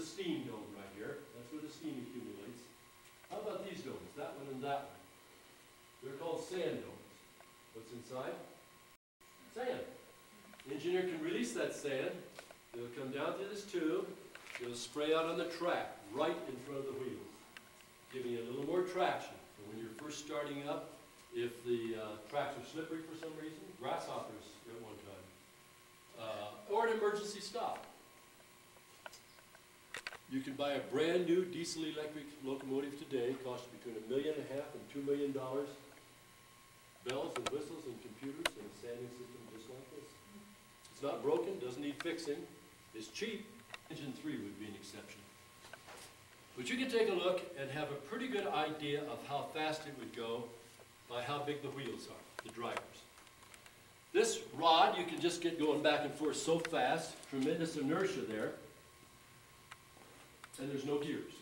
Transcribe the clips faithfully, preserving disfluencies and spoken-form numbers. the steam dome right here. That's where the steam accumulates. How about these domes? That one and that one. They're called sand domes. What's inside? Sand. The engineer can release that sand. It'll come down through this tube. It'll spray out on the track right in front of the wheels, giving it a little more traction. So when you're first starting up, if the uh, tracks are slippery for some reason, grasshoppers at one time, uh, or an emergency stop. You can buy a brand new diesel electric locomotive today, cost between a million and a half and two million dollars. Bells and whistles and computers and a sanding system just like this. It's not broken, doesn't need fixing, it's cheap. Engine three would be an exception. But you can take a look and have a pretty good idea of how fast it would go by how big the wheels are, the drivers. This rod, you can just get going back and forth so fast, tremendous inertia there, and there's no gears.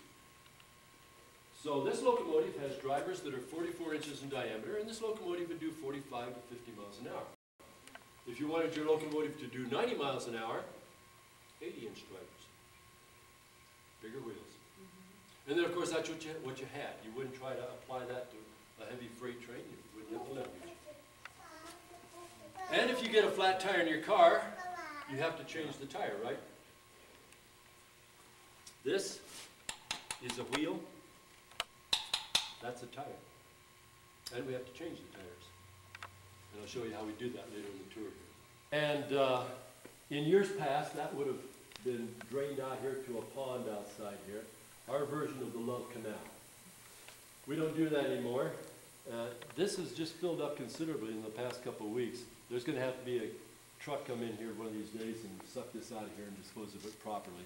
So this locomotive has drivers that are forty-four inches in diameter, and this locomotive would do forty-five to fifty miles an hour. If you wanted your locomotive to do ninety miles an hour, eighty inch drivers, bigger wheels. Mm-hmm. And then of course that's what you, what you had. You wouldn't try to apply that to a heavy freight train, you wouldn't have the leverage. And if you get a flat tire in your car, you have to change the tire, right? This is a wheel. That's a tire. And we have to change the tires. And I'll show you how we do that later in the tour. And uh, in years past, that would have been drained out here to a pond outside here. Our version of the Love Canal. We don't do that anymore. Uh, this has just filled up considerably in the past couple of weeks. There's going to have to be a truck come in here one of these days and suck this out of here and dispose of it properly.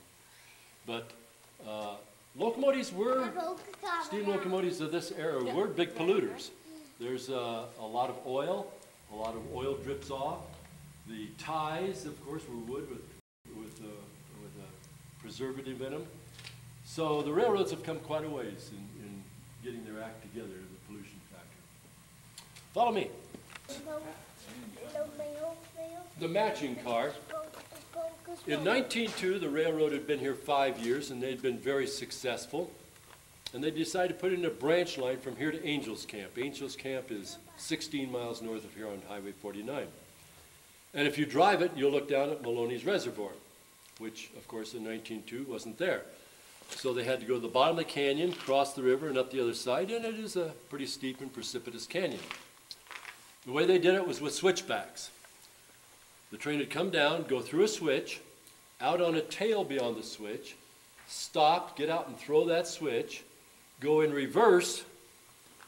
But uh, locomotives were, steam locomotives of this era were big polluters. There's uh, a lot of oil, a lot of oil drips off. The ties, of course, were wood with, with, uh, with a preservative in them. So the railroads have come quite a ways in, in getting their act together, the pollution factor. Follow me. The matching car. In nineteen oh two, the railroad had been here five years, and they'd been very successful. And they decided to put in a branch line from here to Angel's Camp. Angel's Camp is sixteen miles north of here on Highway forty-nine. And if you drive it, you'll look down at Maloney's Reservoir, which, of course, in nineteen oh two wasn't there. So they had to go to the bottom of the canyon, cross the river, and up the other side, and it is a pretty steep and precipitous canyon. The way they did it was with switchbacks. The train would come down, go through a switch, out on a tail beyond the switch, stop, get out and throw that switch, go in reverse,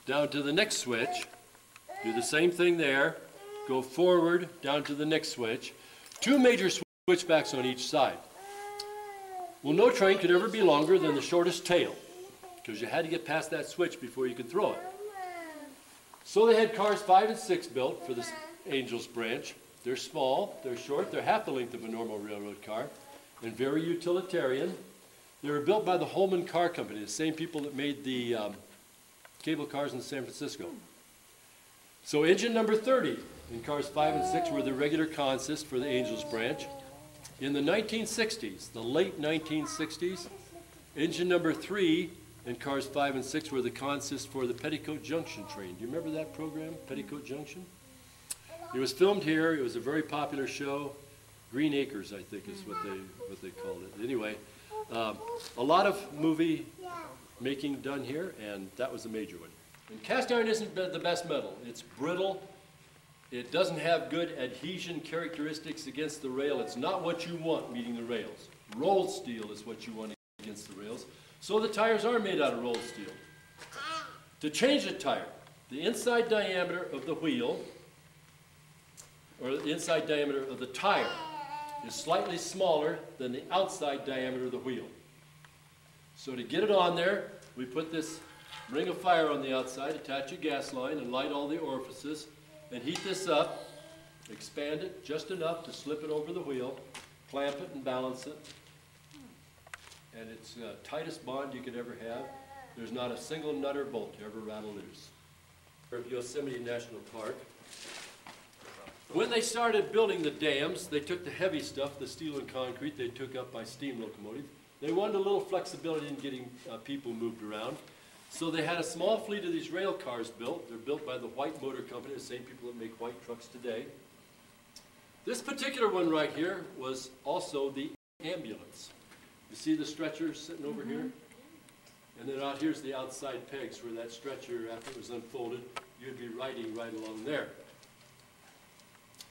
down to the next switch, do the same thing there, go forward, down to the next switch. Two major switchbacks on each side. Well, no train could ever be longer than the shortest tail, because you had to get past that switch before you could throw it. So they had cars five and six built for this Angel's branch. They're small, they're short, they're half the length of a normal railroad car, and very utilitarian. They were built by the Holman Car Company, the same people that made the um, cable cars in San Francisco. So engine number thirty in cars five and six were the regular consist for the Angel's branch. In the nineteen sixties, the late nineteen sixties, engine number three in cars five and six were the consist for the Petticoat Junction train. Do you remember that program, Petticoat Junction? It was filmed here. It was a very popular show. Green Acres, I think, is what they what they called it. Anyway, um, a lot of movie making done here, and that was a major one. And cast iron isn't the best metal. It's brittle. It doesn't have good adhesion characteristics against the rail. It's not what you want meeting the rails. Rolled steel is what you want against the rails. So the tires are made out of rolled steel. To change a tire, the inside diameter of the wheel, or the inside diameter of the tire, is slightly smaller than the outside diameter of the wheel. So to get it on there, we put this ring of fire on the outside, attach a gas line, and light all the orifices, and heat this up, expand it just enough to slip it over the wheel, clamp it and balance it, and it's the tightest bond you could ever have. There's not a single nut or bolt to ever rattle loose. Of Yosemite National Park. When they started building the dams, they took the heavy stuff, the steel and concrete they took up by steam locomotive, They wanted a little flexibility in getting uh, people moved around. So they had a small fleet of these rail cars built. They're built by the White Motor Company, the same people that make white trucks today. This particular one right here was also the ambulance. You see the stretcher sitting over mm-hmm. here? And then out here's the outside pegs where that stretcher, after it was unfolded, you'd be riding right along there.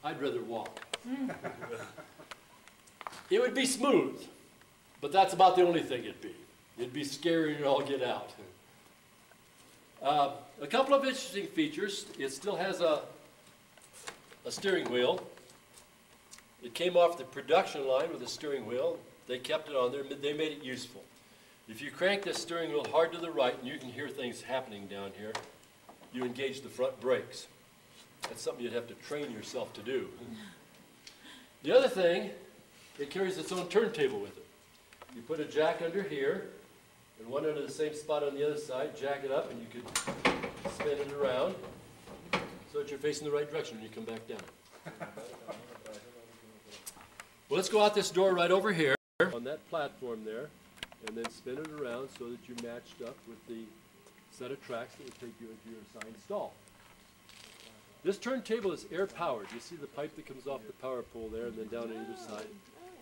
I'd rather walk. It would be smooth, but that's about the only thing it'd be. It'd be scary and all get out. Uh, a couple of interesting features. It still has a, a steering wheel. It came off the production line with a steering wheel. They kept it on there, but they made it useful. If you crank the steering wheel hard to the right, and you can hear things happening down here, you engage the front brakes. That's something you'd have to train yourself to do. The other thing, it carries its own turntable with it. You put a jack under here, and one under the same spot on the other side, jack it up, and you could spin it around so that you're facing the right direction when you come back down. Well, let's go out this door right over here, on that platform there, and then spin it around so that you matched up with the set of tracks that would take you into your assigned stall. This turntable is air-powered. You see the pipe that comes off the power pole there, and then down on either side.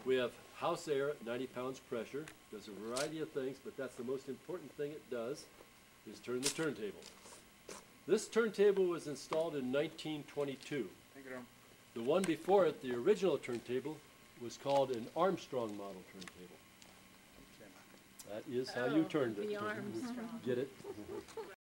We have house air at ninety pounds pressure. Does a variety of things, but that's the most important thing it does, is turn the turntable. This turntable was installed in nineteen twenty-two. The one before it, the original turntable, was called an Armstrong model turntable. That is how oh, you turned it. The Armstrong. Get it?